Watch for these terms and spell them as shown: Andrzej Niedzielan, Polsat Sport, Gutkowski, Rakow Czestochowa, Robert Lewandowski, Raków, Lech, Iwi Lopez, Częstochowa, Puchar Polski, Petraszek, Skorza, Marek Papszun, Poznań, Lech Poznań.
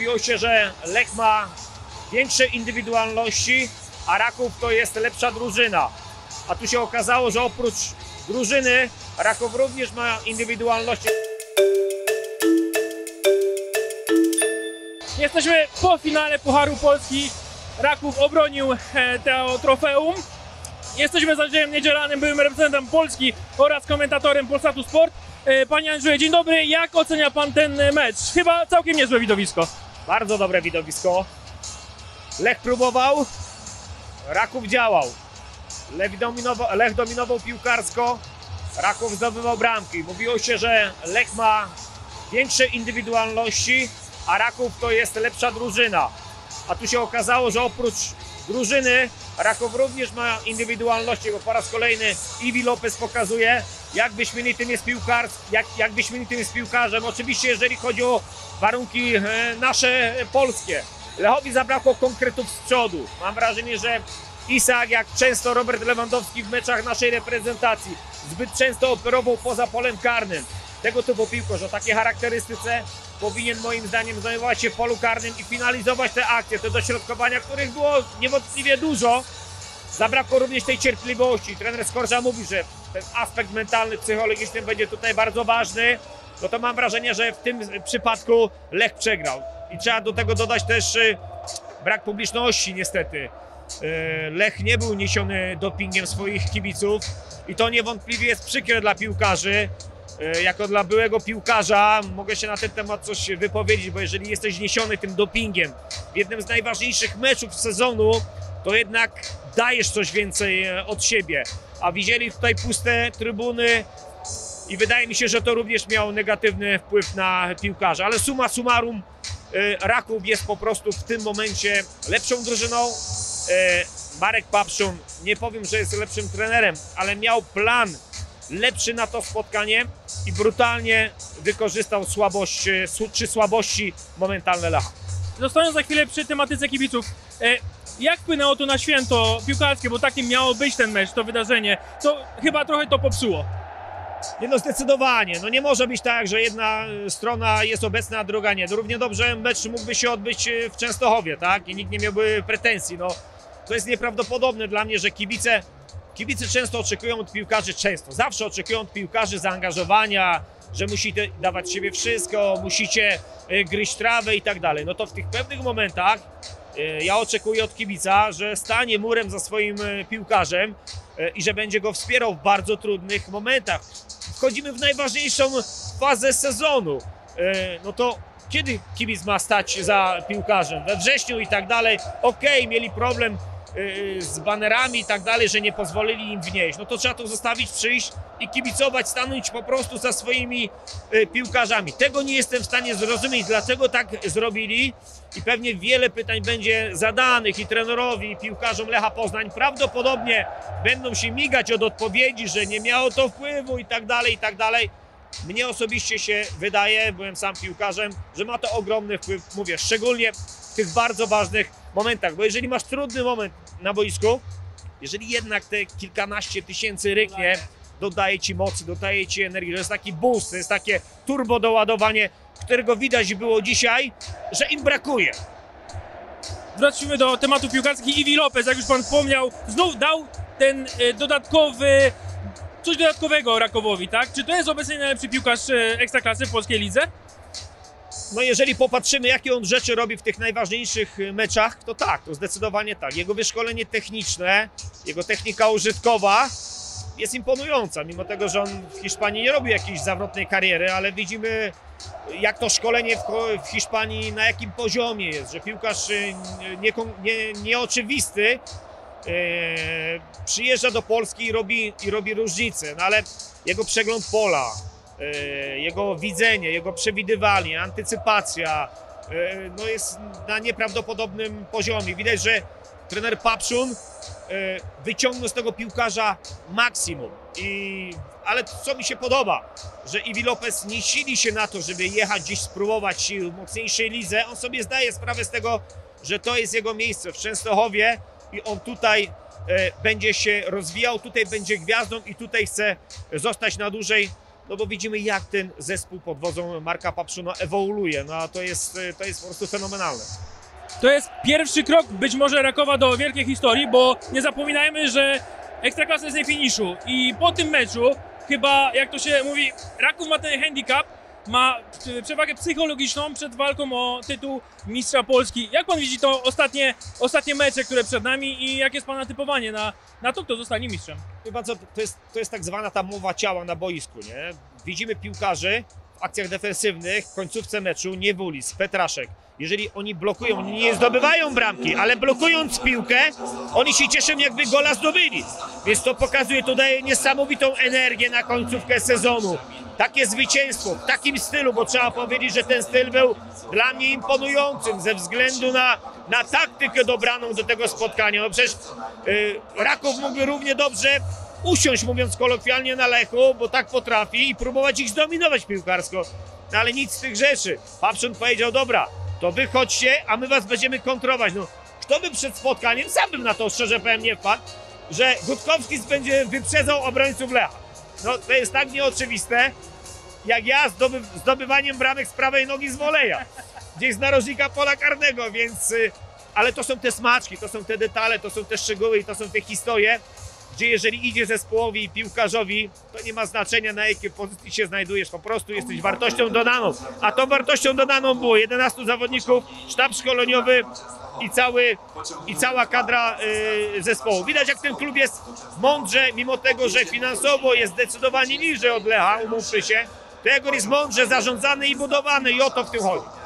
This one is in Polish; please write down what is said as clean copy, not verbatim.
Mówiło się, że Lech ma większe indywidualności, a Raków to jest lepsza drużyna. A tu się okazało, że oprócz drużyny Raków również ma indywidualności. Jesteśmy po finale Pucharu Polski. Raków obronił to trofeum. Jesteśmy z Andrzejem Niedzielanem, byłym reprezentantem Polski oraz komentatorem Polsatu Sport. Panie Andrzeju, dzień dobry. Jak ocenia pan ten mecz? Chyba całkiem niezłe widowisko. Bardzo dobre widowisko. Lech próbował, Raków działał. Lech dominował piłkarsko, Raków zdobywał bramki. Mówiło się, że Lech ma większe indywidualności, a Raków to jest lepsza drużyna. A tu się okazało, że oprócz drużyny Raków również ma indywidualności, bo po raz kolejny Iwi Lopez pokazuje, jak wyśmienitym jest piłkarzem. Oczywiście, jeżeli chodzi o warunki nasze polskie. Lechowi zabrakło konkretów z przodu. Mam wrażenie, że Isak, jak często Robert Lewandowski w meczach naszej reprezentacji, zbyt często operował poza polem karnym. Tego typu piłkarz o takiej charakterystyce powinien moim zdaniem zajmować się w polu karnym i finalizować te akcje, te dośrodkowania, których było niewątpliwie dużo. Zabrakło również tej cierpliwości. Trener Skorza mówi, że ten aspekt mentalny, psychologiczny będzie tutaj bardzo ważny. No to mam wrażenie, że w tym przypadku Lech przegrał. I trzeba do tego dodać też brak publiczności niestety. Lech nie był niesiony dopingiem swoich kibiców i to niewątpliwie jest przykre dla piłkarzy. Jako dla byłego piłkarza mogę się na ten temat coś wypowiedzieć, bo jeżeli jesteś niesiony tym dopingiem w jednym z najważniejszych meczów sezonu, to jednak dajesz coś więcej od siebie. A widzieli tutaj puste trybuny i wydaje mi się, że to również miało negatywny wpływ na piłkarza. Ale summa summarum, Raków jest po prostu w tym momencie lepszą drużyną. Marek Papszun, nie powiem, że jest lepszym trenerem, ale miał plan lepszy na to spotkanie i brutalnie wykorzystał słabości momentalne Lecha. Zostając za chwilę przy tematyce kibiców, jak wpłynęło to na święto piłkarskie, bo takim miało być ten mecz, to wydarzenie, to chyba trochę to popsuło. Nie, no zdecydowanie. No nie może być tak, że jedna strona jest obecna, a druga nie. No równie dobrze mecz mógłby się odbyć w Częstochowie, tak? I nikt nie miałby pretensji. No, to jest nieprawdopodobne dla mnie, że kibice często oczekują od piłkarzy, zawsze oczekują od piłkarzy zaangażowania, że musicie dawać siebie wszystko, musicie gryźć trawę i tak dalej. No to w tych pewnych momentach ja oczekuję od kibica, że stanie murem za swoim piłkarzem i że będzie go wspierał w bardzo trudnych momentach. Wchodzimy w najważniejszą fazę sezonu. No to kiedy kibic ma stać za piłkarzem? We wrześniu i tak dalej. Okej, mieli problem z banerami i tak dalej, że nie pozwolili im wnieść. No to trzeba to zostawić, przyjść i kibicować, stanąć po prostu za swoimi piłkarzami. Tego nie jestem w stanie zrozumieć, dlaczego tak zrobili i pewnie wiele pytań będzie zadanych i trenerowi, i piłkarzom Lecha Poznań. Prawdopodobnie będą się migać od odpowiedzi, że nie miało to wpływu i tak dalej, i tak dalej. Mnie osobiście się wydaje, byłem sam piłkarzem, że ma to ogromny wpływ, mówię, szczególnie w tych bardzo ważnych momentach, bo jeżeli masz trudny moment na boisku, jeżeli jednak te kilkanaście tysięcy ryknie, dodaje ci mocy, dodaje ci energii, to jest taki boost, to jest takie turbo doładowanie, którego widać było dzisiaj, że im brakuje. Wróćmy do tematu piłkarskich. Iwi Lopez, jak już pan wspomniał, znów dał ten coś dodatkowego Rakowowi, tak? Czy to jest obecnie najlepszy piłkarz ekstraklasy w polskiej lidze? No jeżeli popatrzymy, jakie on rzeczy robi w tych najważniejszych meczach, to tak, to zdecydowanie tak. Jego wyszkolenie techniczne, jego technika użytkowa jest imponująca, mimo tego, że on w Hiszpanii nie robi jakiejś zawrotnej kariery, ale widzimy, jak to szkolenie w Hiszpanii, na jakim poziomie jest, że piłkarz nieoczywisty przyjeżdża do Polski i robi różnicę, no ale jego przegląd pola, jego widzenie, jego przewidywanie, antycypacja no jest na nieprawdopodobnym poziomie. Widać, że trener Papszun wyciągnął z tego piłkarza maksimum. Ale co mi się podoba, że Iwi Lopez nie sili się na to, żeby jechać gdzieś spróbować sił w mocniejszej lidze. On sobie zdaje sprawę z tego, że to jest jego miejsce w Częstochowie i on tutaj będzie się rozwijał, tutaj będzie gwiazdą i tutaj chce zostać na dłużej. no bo widzimy, jak ten zespół pod wodzą Marka Papszuna ewoluuje, no a to jest po prostu fenomenalne. To jest pierwszy krok być może Rakowa do wielkiej historii, bo nie zapominajmy, że Ekstraklasa jest na finiszu i po tym meczu chyba, jak to się mówi, Raków ma ten handicap, ma przewagę psychologiczną przed walką o tytuł Mistrza Polski. Jak pan widzi to ostatnie mecze, które przed nami, i jakie jest pana typowanie na to, kto zostanie mistrzem? Chyba to jest tak zwana ta mowa ciała na boisku, nie? Widzimy piłkarzy w akcjach defensywnych, w końcówce meczu, Niebulis, Petraszek. Jeżeli oni blokują, oni nie zdobywają bramki, ale blokując piłkę, oni się cieszą, jakby gola zdobyli. Więc to pokazuje, to daje niesamowitą energię na końcówkę sezonu. Takie zwycięstwo w takim stylu, bo trzeba powiedzieć, że ten styl był dla mnie imponującym ze względu na taktykę dobraną do tego spotkania. No przecież Raków mógłby równie dobrze usiąść, mówiąc kolokwialnie, na Lechu, bo tak potrafi, i próbować ich zdominować piłkarsko. No ale nic z tych rzeczy. Papszun powiedział: dobra, to wy chodźcie, a my was będziemy kontrować. No, kto by przed spotkaniem, sam bym na to szczerze powiem nie wpadł, że Gutkowski będzie wyprzedzał obrońców Lecha. No to jest tak nieoczywiste, jak ja zdobywaniem bramek z prawej nogi z voleja, gdzieś z narożnika pola karnego, więc... Ale to są te smaczki, to są te detale, to są te szczegóły i to są te historie, gdzie jeżeli idzie zespołowi i piłkarzowi, to nie ma znaczenia, na jakiej pozycji się znajdujesz, po prostu jesteś wartością dodaną. A tą wartością dodaną było 11 zawodników, sztab szkoleniowy i cała kadra zespołu. Widać, jak ten klub jest mądrze, mimo tego, że finansowo jest zdecydowanie niżej od Lecha, umówmy się, to jest mądrze zarządzany i budowany, i o to w tym chodzi.